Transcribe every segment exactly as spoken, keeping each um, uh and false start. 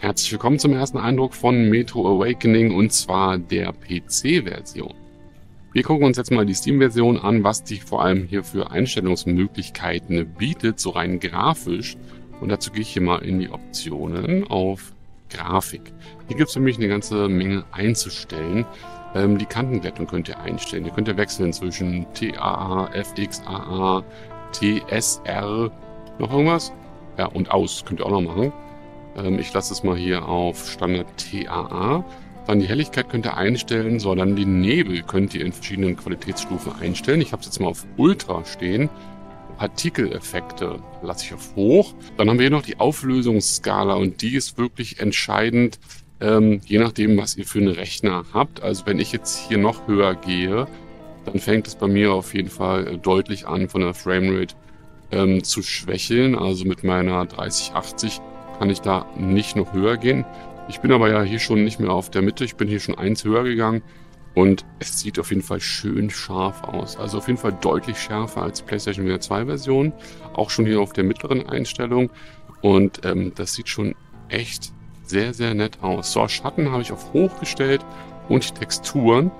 Herzlich willkommen zum ersten Eindruck von Metro Awakening, und zwar der P C-Version. Wir gucken uns jetzt mal die Steam-Version an, was die vor allem hier für Einstellungsmöglichkeiten bietet, so rein grafisch. Und dazu gehe ich hier mal in die Optionen auf Grafik. Hier gibt es nämlich eine ganze Menge einzustellen. Ähm, die Kantenglättung könnt ihr einstellen. Ihr könnt ja wechseln zwischen T A A, F X A A, T S R, noch irgendwas? Ja, und aus könnt ihr auch noch machen. Ich lasse es mal hier auf Standard T A A. Dann die Helligkeit könnt ihr einstellen. So, dann den Nebel könnt ihr in verschiedenen Qualitätsstufen einstellen. Ich habe es jetzt mal auf Ultra stehen. Partikeleffekte lasse ich auf Hoch. Dann haben wir hier noch die Auflösungsskala, und die ist wirklich entscheidend, ähm, je nachdem, was ihr für einen Rechner habt. Also wenn ich jetzt hier noch höher gehe, dann fängt es bei mir auf jeden Fall deutlich an, von der Framerate ähm, zu schwächeln. Also mit meiner dreißig achtzig kann ich da nicht noch höher gehen. Ich bin aber ja hier schon nicht mehr auf der Mitte. Ich bin hier schon eins höher gegangen, und es sieht auf jeden Fall schön scharf aus. Also auf jeden Fall deutlich schärfer als die PlayStation V R zwei Version. Auch schon hier auf der mittleren Einstellung, und ähm, das sieht schon echt sehr, sehr nett aus. So, Schatten habe ich auf hoch gestellt, und die Texturen,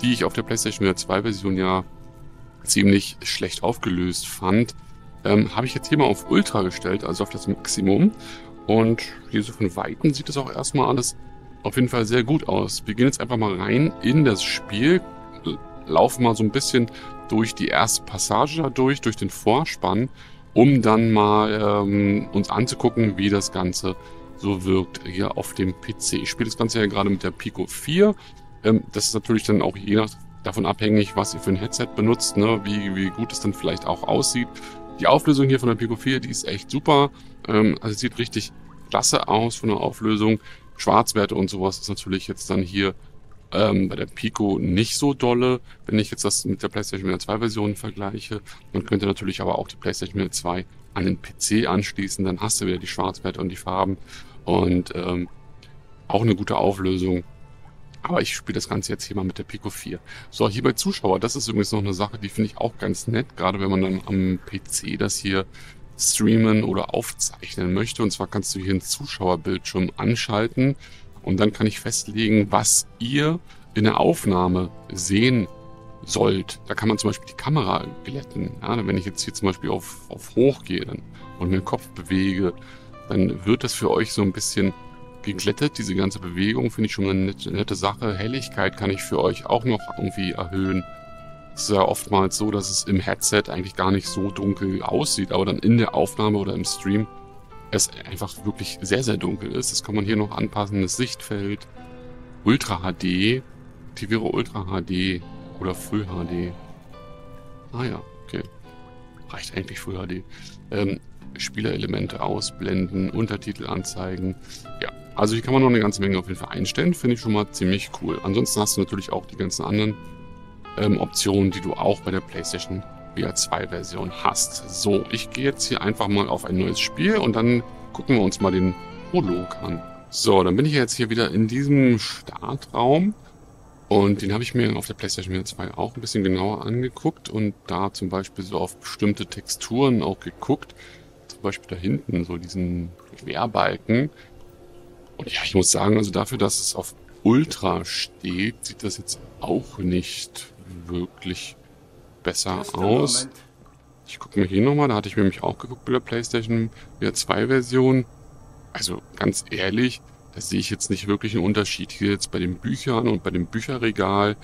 die ich auf der PlayStation V R zwei Version ja ziemlich schlecht aufgelöst fand, ähm, habe ich jetzt hier mal auf Ultra gestellt, also auf das Maximum. Und hier so von Weitem sieht es auch erstmal alles auf jeden Fall sehr gut aus. Wir gehen jetzt einfach mal rein in das Spiel, laufen mal so ein bisschen durch die erste Passage dadurch, durch den Vorspann, um dann mal ähm, uns anzugucken, wie das Ganze so wirkt hier auf dem P C. Ich spiele das Ganze ja gerade mit der Pico vier. Ähm, das ist natürlich dann auch je nach davon abhängig, was ihr für ein Headset benutzt, ne? wie, wie gut es dann vielleicht auch aussieht. Die Auflösung hier von der Pico vier, die ist echt super. Ähm, also sieht richtig klasse aus von der Auflösung. Schwarzwerte und sowas ist natürlich jetzt dann hier ähm, bei der Pico nicht so dolle. Wenn ich jetzt das mit der PlayStation V R zwei Version vergleiche, dann könnt ihr natürlich aber auch die PlayStation V R zwei an den P C anschließen. Dann hast du wieder die Schwarzwerte und die Farben und ähm, auch eine gute Auflösung. Aber ich spiele das Ganze jetzt hier mal mit der Pico vier. So, hier bei Zuschauer, das ist übrigens noch eine Sache, die finde ich auch ganz nett, gerade wenn man dann am P C das hier streamen oder aufzeichnen möchte. Und zwar kannst du hier einen Zuschauerbildschirm anschalten, und dann kann ich festlegen, was ihr in der Aufnahme sehen sollt. Da kann man zum Beispiel die Kamera glätten. Ja, wenn ich jetzt hier zum Beispiel auf, auf hoch gehe dann und meinen Kopf bewege, dann wird das für euch so ein bisschen geglättet. Diese ganze Bewegung finde ich schon eine nette, nette Sache. Helligkeit kann ich für euch auch noch irgendwie erhöhen. Es ist ja oftmals so, dass es im Headset eigentlich gar nicht so dunkel aussieht, aber dann in der Aufnahme oder im Stream es einfach wirklich sehr, sehr dunkel ist. Das kann man hier noch anpassen. Das Sichtfeld, Ultra H D, aktiviere Ultra H D oder Full H D. Ah ja, okay. Reicht eigentlich Full H D. Ähm, Spielerelemente ausblenden, Untertitel anzeigen. Ja, also hier kann man noch eine ganze Menge auf jeden Fall einstellen. Finde ich schon mal ziemlich cool. Ansonsten hast du natürlich auch die ganzen anderen ähm, Optionen, die du auch bei der PlayStation V R zwei Version hast. So, ich gehe jetzt hier einfach mal auf ein neues Spiel, und dann gucken wir uns mal den Prolog an. So, dann bin ich jetzt hier wieder in diesem Startraum, und den habe ich mir auf der PlayStation V R zwei auch ein bisschen genauer angeguckt und da zum Beispiel so auf bestimmte Texturen auch geguckt. Zum Beispiel da hinten, so diesen Querbalken. Und ja, ich muss sagen, also dafür, dass es auf Ultra steht, sieht das jetzt auch nicht wirklich besser aus. Ich gucke mir hier nochmal, da hatte ich mir nämlich auch geguckt bei der PlayStation V R zwei Version. Also ganz ehrlich, da sehe ich jetzt nicht wirklich einen Unterschied. Hier jetzt bei den Büchern und bei dem Bücherregal,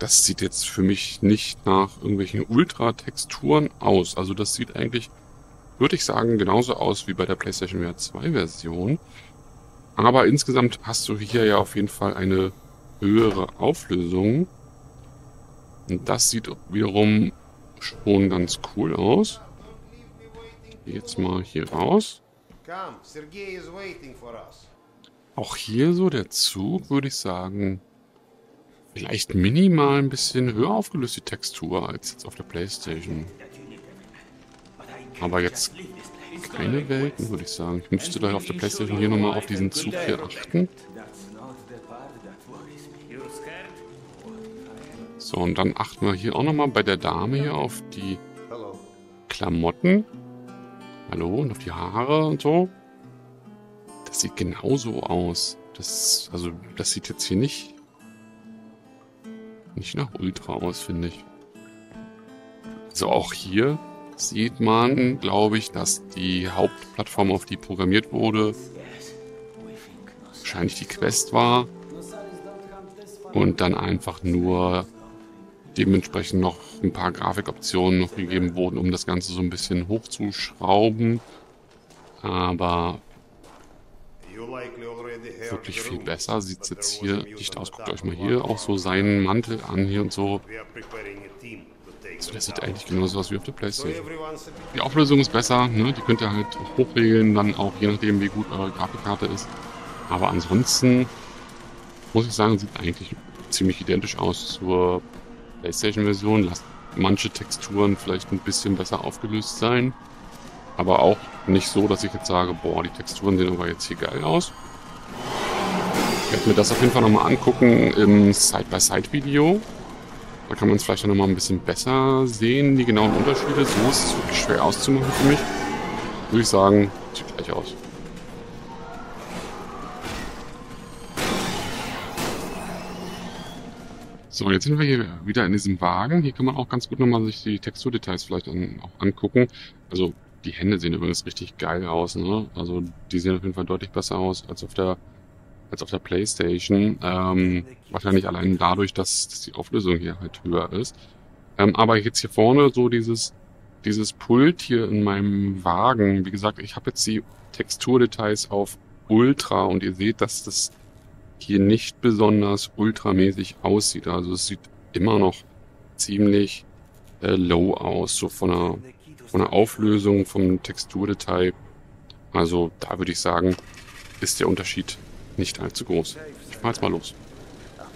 das sieht jetzt für mich nicht nach irgendwelchen Ultra-Texturen aus. Also das sieht eigentlich, würde ich sagen, genauso aus wie bei der PlayStation V R zwei Version. Aber insgesamt hast du hier ja auf jeden Fall eine höhere Auflösung. Und das sieht wiederum schon ganz cool aus. Ich gehe jetzt mal hier raus. Auch hier so der Zug, würde ich sagen, vielleicht minimal ein bisschen höher aufgelöst die Textur als jetzt auf der PlayStation. Aber jetzt keine Welten, würde ich sagen. Ich müsste da auf der PlayStation hier nochmal auf diesen Zug hier achten. So, und dann achten wir hier auch nochmal bei der Dame hier auf die Klamotten. Hallo, und auf die Haare und so. Das Das sieht genauso aus. Das, also, das sieht jetzt hier nicht, nicht nach Ultra aus, finde ich. Also auch hier sieht man, glaube ich, dass die Hauptplattform, auf die programmiert wurde, wahrscheinlich die Quest war. Und dann einfach nur dementsprechend noch ein paar Grafikoptionen noch gegeben wurden, um das Ganze so ein bisschen hochzuschrauben. Aber wirklich viel besser sieht es jetzt hier nicht aus. Guckt euch mal hier auch so seinen Mantel an hier und so. Also das sieht eigentlich genauso aus wie auf der PlayStation. Die Auflösung ist besser, ne? Die könnt ihr halt hochregeln, dann auch je nachdem wie gut eure Grafikkarte ist. Aber ansonsten muss ich sagen, sieht eigentlich ziemlich identisch aus zur PlayStation-Version. Lasst manche Texturen vielleicht ein bisschen besser aufgelöst sein. Aber auch nicht so, dass ich jetzt sage, boah, die Texturen sehen aber jetzt hier geil aus. Ich werde mir das auf jeden Fall nochmal angucken im Side-by-Side-Video. Da kann man es vielleicht nochmal ein bisschen besser sehen, die genauen Unterschiede. So ist es wirklich schwer auszumachen für mich. Würde ich sagen, sieht gleich aus. So, jetzt sind wir hier wieder in diesem Wagen. Hier kann man auch ganz gut nochmal sich die Texturdetails vielleicht an, auch angucken. Also, die Hände sehen übrigens richtig geil aus, ne? Also, die sehen auf jeden Fall deutlich besser aus als auf der, als auf der PlayStation. Ähm, wahrscheinlich allein dadurch, dass, dass die Auflösung hier halt höher ist. Ähm, aber jetzt hier vorne so dieses, dieses Pult hier in meinem Wagen. Wie gesagt, ich habe jetzt die Texturdetails auf Ultra und ihr seht, dass das hier nicht besonders ultramäßig aussieht. Also es sieht immer noch ziemlich äh, low aus, so von der, von der Auflösung, vom Texturdetail. Also da würde ich sagen, ist der Unterschied nicht allzu groß. Ich fahre jetzt mal los.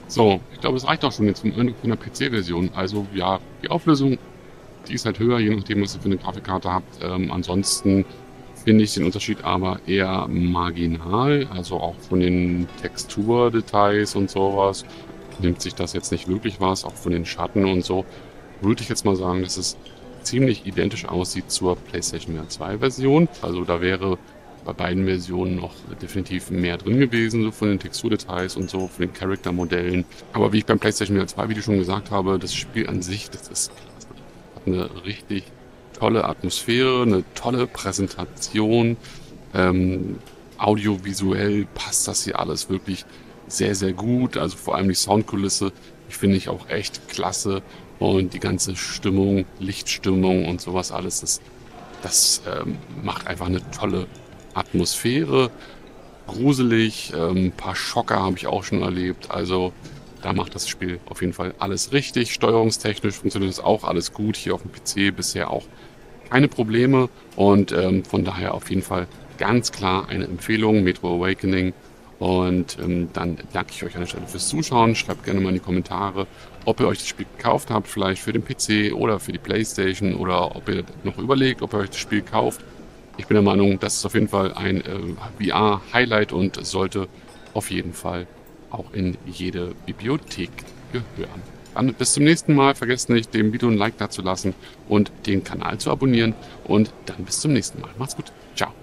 So, ich glaube, es reicht auch schon jetzt von einer P C-Version. Also ja, die Auflösung, die ist halt höher, je nachdem, was ihr für eine Grafikkarte habt. Ähm, ansonsten finde ich den Unterschied aber eher marginal, also auch von den Texturdetails und sowas nimmt sich das jetzt nicht wirklich was, auch von den Schatten und so, würde ich jetzt mal sagen, dass es ziemlich identisch aussieht zur PlayStation V R zwei Version, also da wäre bei beiden Versionen noch definitiv mehr drin gewesen, so von den Texturdetails und so, von den Charaktermodellen, aber wie ich beim PlayStation V R zwei Video schon gesagt habe, das Spiel an sich, das ist klasse, hat eine richtig tolle Atmosphäre, eine tolle Präsentation, ähm, audiovisuell passt das hier alles wirklich sehr, sehr gut, also vor allem die Soundkulisse, die finde ich auch echt klasse und die ganze Stimmung, Lichtstimmung und sowas alles, das, das ähm, macht einfach eine tolle Atmosphäre, gruselig, ähm, ein paar Schocker habe ich auch schon erlebt, also da macht das Spiel auf jeden Fall alles richtig, steuerungstechnisch funktioniert das auch alles gut, hier auf dem P C bisher auch keine Probleme und ähm, von daher auf jeden Fall ganz klar eine Empfehlung, Metro Awakening. Und ähm, dann danke ich euch an der Stelle fürs Zuschauen. Schreibt gerne mal in die Kommentare, ob ihr euch das Spiel gekauft habt, vielleicht für den P C oder für die PlayStation oder ob ihr noch überlegt, ob ihr euch das Spiel kauft. Ich bin der Meinung, das ist auf jeden Fall ein äh, V R-Highlight und sollte auf jeden Fall auch in jede Bibliothek gehören. Dann bis zum nächsten Mal. Vergesst nicht, dem Video ein Like dazulassen und den Kanal zu abonnieren. Und dann bis zum nächsten Mal. Macht's gut. Ciao.